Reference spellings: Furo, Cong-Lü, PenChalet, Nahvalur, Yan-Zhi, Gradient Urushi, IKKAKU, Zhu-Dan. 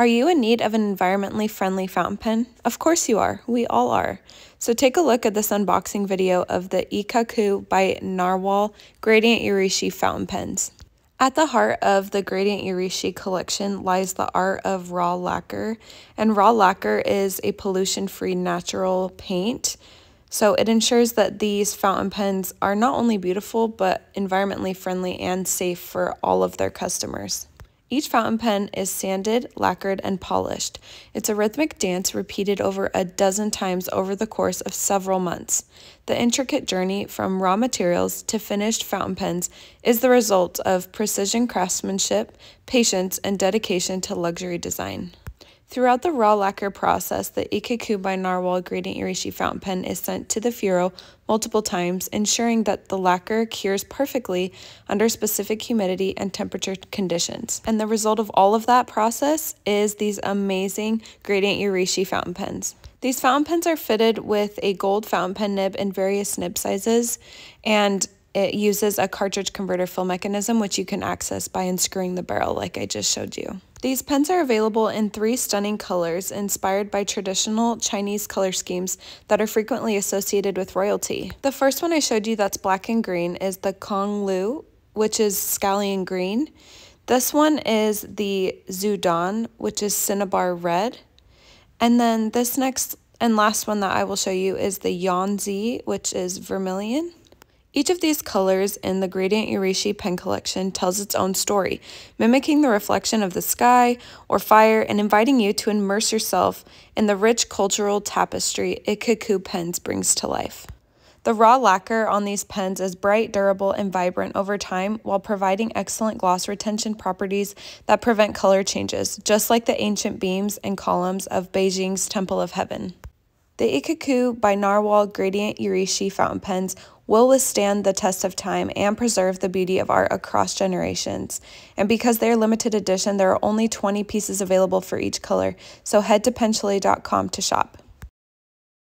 Are you in need of an environmentally friendly fountain pen? Of course you are, we all are. So take a look at this unboxing video of the IKKAKU by Nahvalur Gradient Urushi fountain pens. At the heart of the Gradient Urushi collection lies the art of raw lacquer, and raw lacquer is a pollution-free natural paint. So it ensures that these fountain pens are not only beautiful, but environmentally friendly and safe for all of their customers. Each fountain pen is sanded, lacquered, and polished. It's a rhythmic dance repeated over a dozen times over the course of several months. The intricate journey from raw materials to finished fountain pens is the result of precision craftsmanship, patience, and dedication to luxury design. Throughout the raw lacquer process, the IKKAKU by Nahvalur Gradient Urushi fountain pen is sent to the Furo multiple times, ensuring that the lacquer cures perfectly under specific humidity and temperature conditions. And the result of all of that process is these amazing Gradient Urushi fountain pens. These fountain pens are fitted with a gold fountain pen nib in various nib sizes, and it uses a cartridge converter fill mechanism, which you can access by unscrewing the barrel like I just showed you. These pens are available in three stunning colors inspired by traditional Chinese color schemes that are frequently associated with royalty. The first one I showed you that's black and green is the Cong-Lü, which is scallion green. This one is the Zhu-Dan, which is cinnabar red. And then this next and last one that I will show you is the Yan-Zhi, which is vermilion. Each of these colors in the Gradient Urushi pen collection tells its own story, mimicking the reflection of the sky or fire and inviting you to immerse yourself in the rich cultural tapestry IKKAKU pens brings to life. The raw lacquer on these pens is bright, durable, and vibrant over time while providing excellent gloss retention properties that prevent color changes, just like the ancient beams and columns of Beijing's Temple of Heaven. The IKKAKU by Nahvalur Gradient Urushi fountain pens will withstand the test of time and preserve the beauty of art across generations. And because they are limited edition, there are only 20 pieces available for each color, so head to PenChalet.com to shop.